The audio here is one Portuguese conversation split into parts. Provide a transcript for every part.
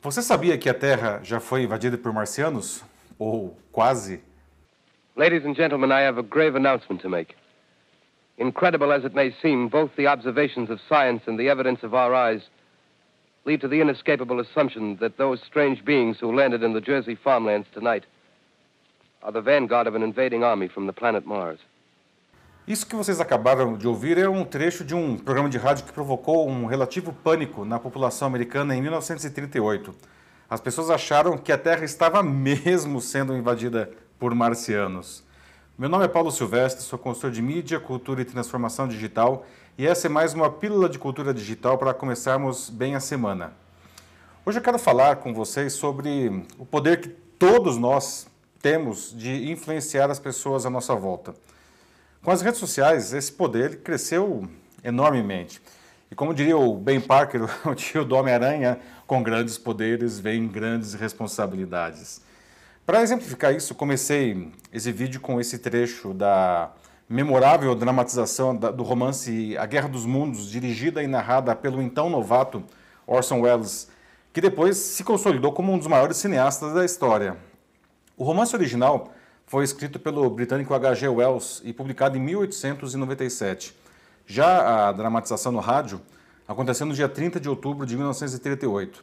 Você sabia que a Terra já foi invadida por marcianos? Ou quase? Ladies and gentlemen, I have a grave announcement to make. Incredible as it may seem, both the observations of science and the evidence of our eyes lead to the inescapable assumption that those strange beings who landed in the Jersey farmlands tonight are the vanguard of an invading army from the planet Mars. Isso que vocês acabaram de ouvir é um trecho de um programa de rádio que provocou um relativo pânico na população americana em 1938. As pessoas acharam que a Terra estava mesmo sendo invadida por marcianos. Meu nome é Paulo Silvestre, sou consultor de mídia, cultura e transformação digital, e essa é mais uma pílula de cultura digital para começarmos bem a semana. Hoje eu quero falar com vocês sobre o poder que todos nós temos de influenciar as pessoas à nossa volta. Com as redes sociais, esse poder cresceu enormemente. E como diria o Ben Parker, o tio do Homem-Aranha, com grandes poderes vem grandes responsabilidades. Para exemplificar isso, comecei esse vídeo com esse trecho da memorável dramatização do romance A Guerra dos Mundos, dirigida e narrada pelo então novato Orson Welles, que depois se consolidou como um dos maiores cineastas da história. O romance original foi escrito pelo britânico H.G. Wells e publicado em 1897. Já a dramatização no rádio aconteceu no dia 30 de outubro de 1938.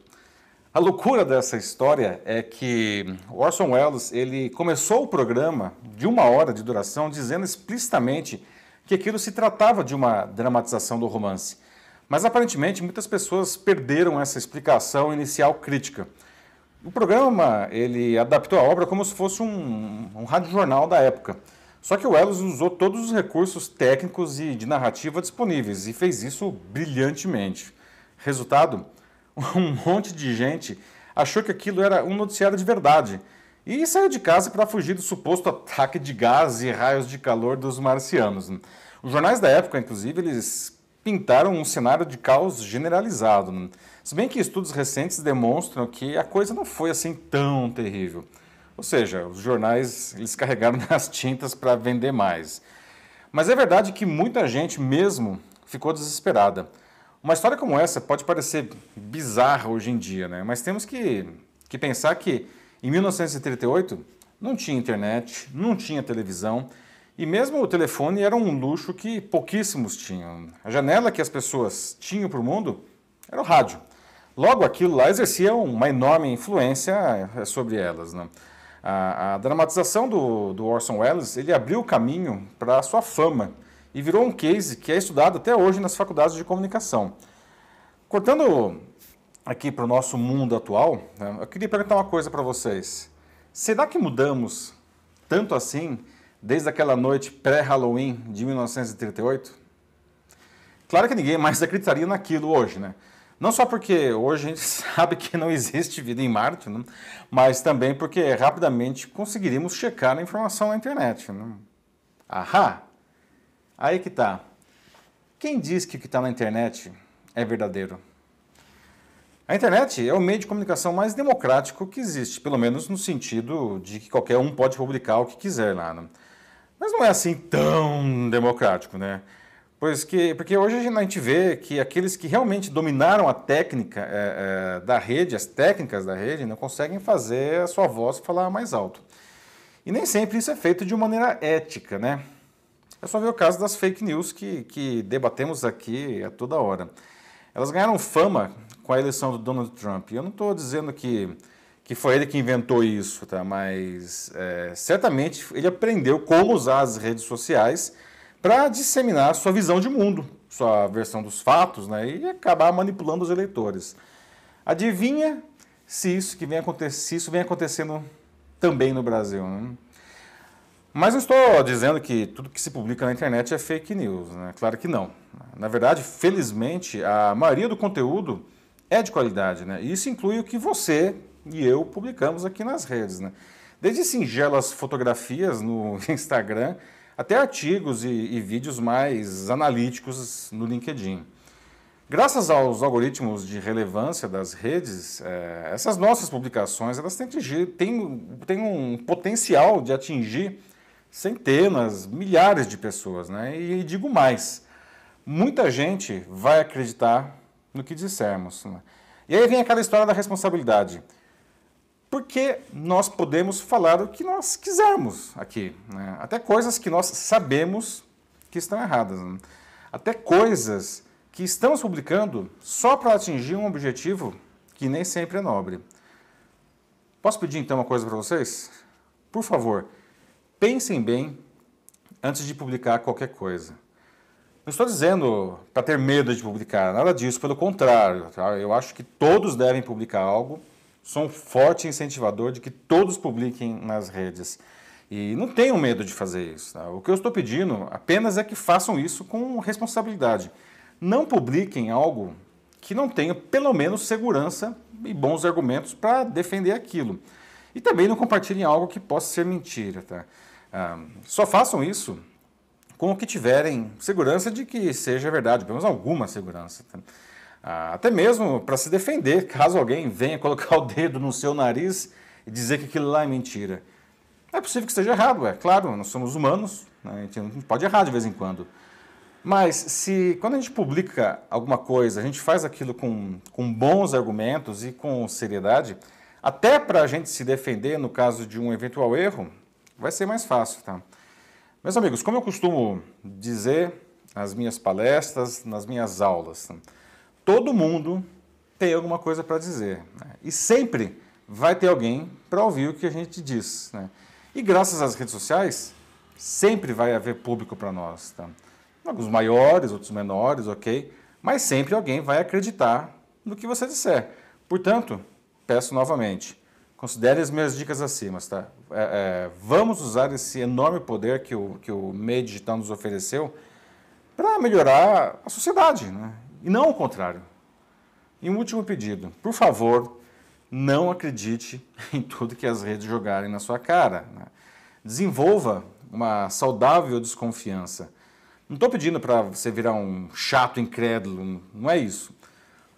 A loucura dessa história é que Orson Welles ele começou o programa de 1 hora de duração dizendo explicitamente que aquilo se tratava de uma dramatização do romance. Mas aparentemente muitas pessoas perderam essa explicação inicial crítica. O programa, ele adaptou a obra como se fosse um radiojornal da época. Só que o Welles usou todos os recursos técnicos e de narrativa disponíveis e fez isso brilhantemente. Resultado, um monte de gente achou que aquilo era um noticiário de verdade e saiu de casa para fugir do suposto ataque de gás e raios de calor dos marcianos. Os jornais da época, inclusive, eles pintaram um cenário de caos generalizado. Se bem que estudos recentes demonstram que a coisa não foi assim tão terrível. Ou seja, os jornais eles carregaram nas tintas para vender mais. Mas é verdade que muita gente mesmo ficou desesperada. Uma história como essa pode parecer bizarra hoje em dia, né? Mas temos que pensar que em 1938 não tinha internet, não tinha televisão e mesmo o telefone era um luxo que pouquíssimos tinham. A janela que as pessoas tinham para o mundo era o rádio. Logo, aquilo lá exercia uma enorme influência sobre elas, né? A dramatização do Orson Welles, ele abriu o caminho para a sua fama e virou um case que é estudado até hoje nas faculdades de comunicação. Cortando aqui para o nosso mundo atual, né, eu queria perguntar uma coisa para vocês. Será que mudamos tanto assim desde aquela noite pré-Halloween de 1938? Claro que ninguém mais acreditaria naquilo hoje, né? Não só porque hoje a gente sabe que não existe vida em Marte, né? Mas também porque rapidamente conseguiríamos checar a informação na internet. Né? Ahá! Aí que tá. Quem diz que o que está na internet é verdadeiro? A internet é o meio de comunicação mais democrático que existe, pelo menos no sentido de que qualquer um pode publicar o que quiser lá. Né? Mas não é assim tão democrático, né? Porque hoje a gente vê que aqueles que realmente dominaram a técnica da rede, as técnicas da rede, não conseguem fazer a sua voz falar mais alto. E nem sempre isso é feito de maneira ética, né? É só ver o caso das fake news que debatemos aqui a toda hora. Elas ganharam fama com a eleição do Donald Trump. Eu não estou dizendo que foi ele que inventou isso, tá? Mas certamente ele aprendeu como usar as redes sociais para disseminar sua visão de mundo, sua versão dos fatos, né, e acabar manipulando os eleitores. Adivinha se isso vem acontecendo também no Brasil. Né? Mas não estou dizendo que tudo que se publica na internet é fake news, né? Claro que não. Na verdade, felizmente, a maioria do conteúdo é de qualidade, né? E isso inclui o que você e eu publicamos aqui nas redes. Né? Desde singelas fotografias no Instagram, até artigos e vídeos mais analíticos no LinkedIn. Graças aos algoritmos de relevância das redes, essas nossas publicações elas têm um potencial de atingir centenas, milhares de pessoas. Né? E digo mais, muita gente vai acreditar no que dissermos. Né? E aí vem aquela história da responsabilidade. Porque nós podemos falar o que nós quisermos aqui, né? Até coisas que nós sabemos que estão erradas, né? Até coisas que estamos publicando só para atingir um objetivo que nem sempre é nobre. Posso pedir então uma coisa para vocês? Por favor, pensem bem antes de publicar qualquer coisa. Não estou dizendo para ter medo de publicar, nada disso, pelo contrário, tá? Eu acho que todos devem publicar algo, sou um forte incentivador de que todos publiquem nas redes. E não tenham medo de fazer isso, tá? O que eu estou pedindo apenas é que façam isso com responsabilidade. Não publiquem algo que não tenha pelo menos segurança e bons argumentos para defender aquilo. E também não compartilhem algo que possa ser mentira, tá? Só façam isso com o que tiverem segurança de que seja verdade, pelo menos alguma segurança, tá? Até mesmo para se defender, caso alguém venha colocar o dedo no seu nariz e dizer que aquilo lá é mentira. É possível que esteja errado, é claro, nós somos humanos, né? A gente não pode errar de vez em quando. Mas se quando a gente publica alguma coisa, a gente faz aquilo com bons argumentos e com seriedade, até para a gente se defender no caso de um eventual erro, vai ser mais fácil, tá? Meus amigos, como eu costumo dizer nas minhas palestras, nas minhas aulas, tá? Todo mundo tem alguma coisa para dizer, né? E sempre vai ter alguém para ouvir o que a gente diz, né? E graças às redes sociais, sempre vai haver público para nós, tá? Alguns maiores, outros menores, ok? Mas sempre alguém vai acreditar no que você disser. Portanto, peço novamente, considere as minhas dicas acima, tá? Vamos usar esse enorme poder que o MEI Digital nos ofereceu para melhorar a sociedade, né? E não o contrário. E um último pedido, por favor, não acredite em tudo que as redes jogarem na sua cara, né? Desenvolva uma saudável desconfiança. Não estou pedindo para você virar um chato incrédulo, não é isso.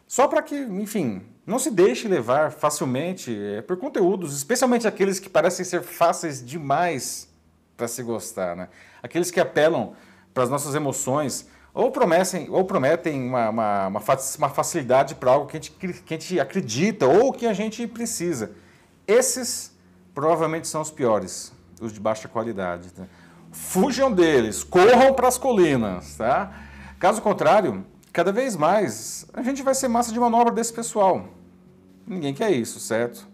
Só para que, enfim, não se deixe levar facilmente por conteúdos, especialmente aqueles que parecem ser fáceis demais para se gostar, né? Aqueles que apelam para as nossas emoções, ou prometem uma facilidade para algo que a gente acredita ou que a gente precisa. Esses provavelmente são os piores, os de baixa qualidade, tá? Fujam deles, corram para as colinas, tá? Caso contrário, cada vez mais a gente vai ser massa de manobra desse pessoal. Ninguém quer isso, certo?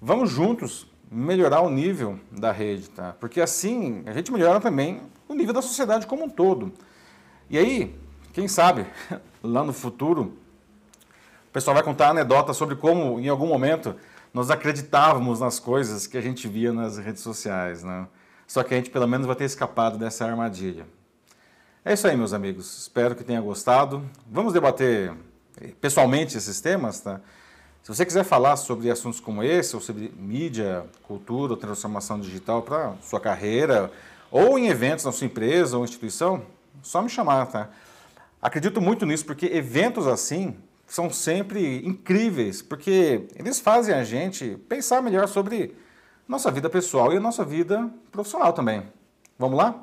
Vamos juntos melhorar o nível da rede, tá? Porque assim a gente melhora também o nível da sociedade como um todo. E aí, quem sabe, lá no futuro, o pessoal vai contar anedota sobre como, em algum momento, nós acreditávamos nas coisas que a gente via nas redes sociais, né? Só que a gente, pelo menos, vai ter escapado dessa armadilha. É isso aí, meus amigos. Espero que tenha gostado. Vamos debater pessoalmente esses temas, tá? Se você quiser falar sobre assuntos como esse, ou sobre mídia, cultura, transformação digital para sua carreira, ou em eventos na sua empresa ou instituição, só me chamar, tá? Acredito muito nisso, porque eventos assim são sempre incríveis, porque eles fazem a gente pensar melhor sobre nossa vida pessoal e a nossa vida profissional também. Vamos lá?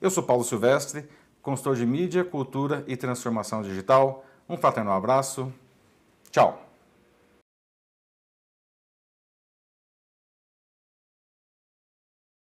Eu sou Paulo Silvestre, consultor de mídia, cultura e transformação digital. Um fraternal abraço. Tchau!